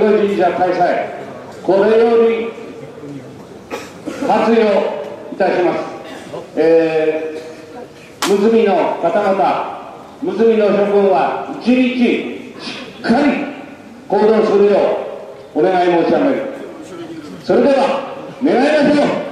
神社開催、これより発表いたします。むずみの方々、むずみの諸君は一日しっかり行動するようお願い申し上げる。それでは願いましょう。